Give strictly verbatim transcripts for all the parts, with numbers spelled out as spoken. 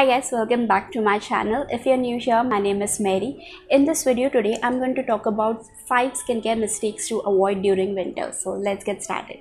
Hi guys, welcome back to my channel. If you're new here, my name is Mary. In this video today, I'm going to talk about five skincare mistakes to avoid during winter. So let's get started.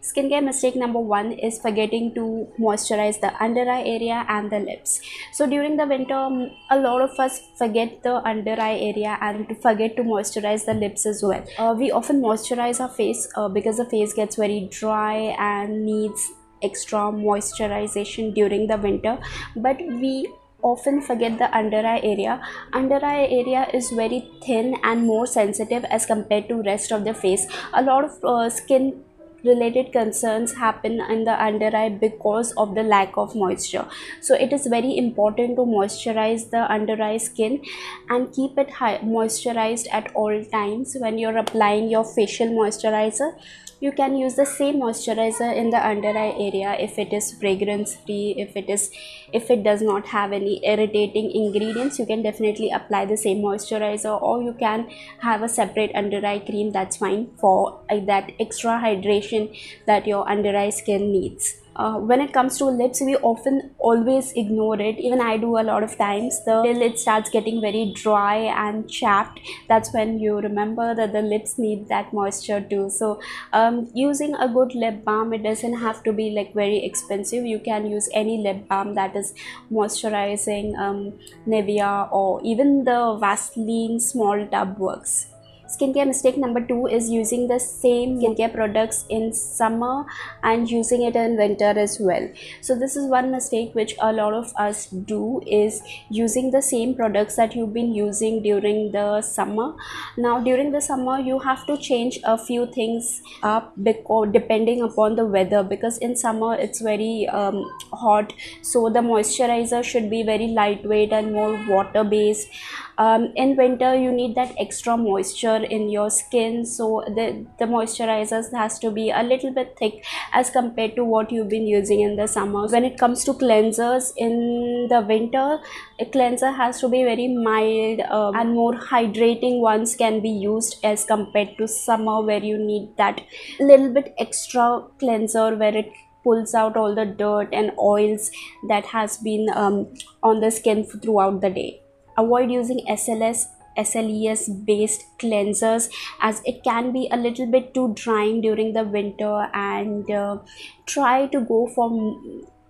Skincare mistake number one is forgetting to moisturize the under eye area and the lips. So during the winter, a lot of us forget the under eye area and forget to moisturize the lips as well. Uh, we often moisturize our face uh, because the face gets very dry and needs extra moisturization during the winter, but we often forget the under eye area. Under eye area is very thin and more sensitive as compared to rest of the face. A lot of uh, skin related concerns happen in the under eye because of the lack of moisture. So it is very important to moisturize the under eye skin and keep it high moisturized at all times. When you're applying your facial moisturizer, you can use the same moisturizer in the under eye area if it is fragrance free, if it is if it does not have any irritating ingredients. You can definitely apply the same moisturizer, or you can have a separate under eye cream. That's fine for uh, that extra hydration that your under eye skin needs. Uh, when it comes to lips, we often always ignore it. Even I do a lot of times. The till it starts getting very dry and chapped, that's when you remember that the lips need that moisture too. So um, using a good lip balm, it doesn't have to be like very expensive. You can use any lip balm that is moisturizing. um, Nivea or even the Vaseline small tub works. Skincare mistake number two is using the same skincare products in summer and using it in winter as well. So this is one mistake which a lot of us do, is using the same products that you've been using during the summer. Now during the summer, you have to change a few things up because depending upon the weather, because in summer it's very um, hot, so the moisturizer should be very lightweight and more water based. Um, in winter, you need that extra moisture in your skin, so the, the moisturizers has to be a little bit thick as compared to what you've been using in the summer. When it comes to cleansers in the winter, a cleanser has to be very mild um, and more hydrating ones can be used as compared to summer, where you need that little bit extra cleanser where it pulls out all the dirt and oils that has been um, on the skin throughout the day. Avoid using S L S S L E S based cleansers, as it can be a little bit too drying during the winter, and uh, try to go for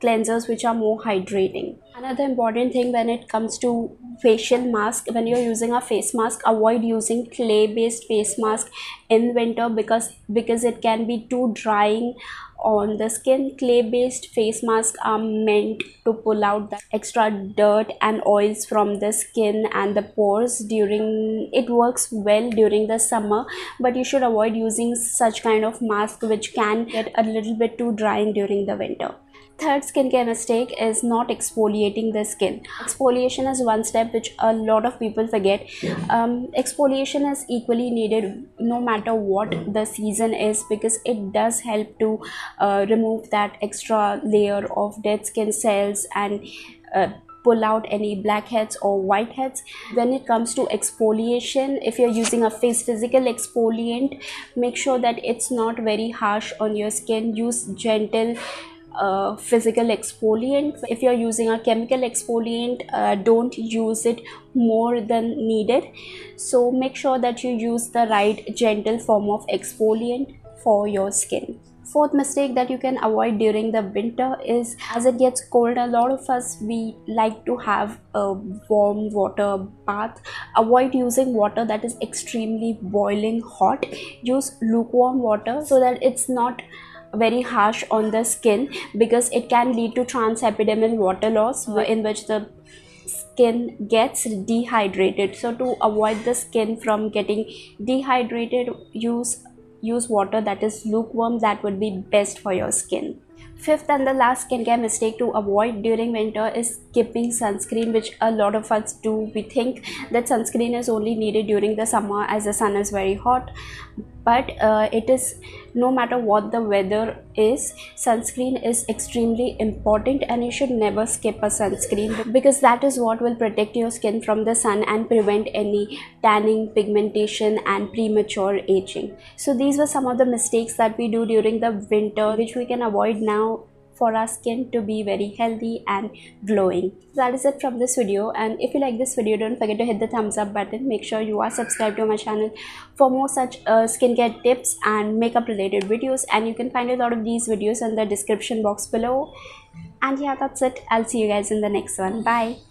cleansers which are more hydrating. Another important thing when it comes to facial mask, when you're using a face mask, avoid using clay based face mask in winter because because it can be too drying on the skin. Clay based face masks are meant to pull out the extra dirt and oils from the skin and the pores. During it works well during the summer, but you should avoid using such kind of mask which can get a little bit too drying during the winter. Third skincare mistake is not exfoliating the skin. Exfoliation is one step which a lot of people forget. Um, exfoliation is equally needed no matter what the season is, because it does help to uh, remove that extra layer of dead skin cells and uh, pull out any blackheads or whiteheads. When it comes to exfoliation, if you're using a face physical exfoliant, make sure that it's not very harsh on your skin. Use gentle Uh, physical exfoliant. If you're using a chemical exfoliant, uh, don't use it more than needed. So make sure that you use the right gentle form of exfoliant for your skin. Fourth mistake that you can avoid during the winter is, as it gets cold, a lot of us we like to have a warm water bath. Avoid using water that is extremely boiling hot. Use lukewarm water so that it's not very harsh on the skin, because it can lead to transepidermal water loss, in which the skin gets dehydrated. So to avoid the skin from getting dehydrated, use use water that is lukewarm. That would be best for your skin. Fifth and the last skincare mistake to avoid during winter is skipping sunscreen, which a lot of us do. We think that sunscreen is only needed during the summer as the sun is very hot, but uh, it is no matter what the weather is, sunscreen is extremely important, and you should never skip a sunscreen, because that is what will protect your skin from the sun and prevent any tanning, pigmentation and premature aging. So these were some of the mistakes that we do during the winter, which we can avoid now for our skin to be very healthy and glowing. That is it from this video, and if you like this video, don't forget to hit the thumbs up button. Make sure you are subscribed to my channel for more such uh, skincare tips and makeup related videos, and you can find a lot of these videos in the description box below. And yeah, that's it. I'll see you guys in the next one. Bye.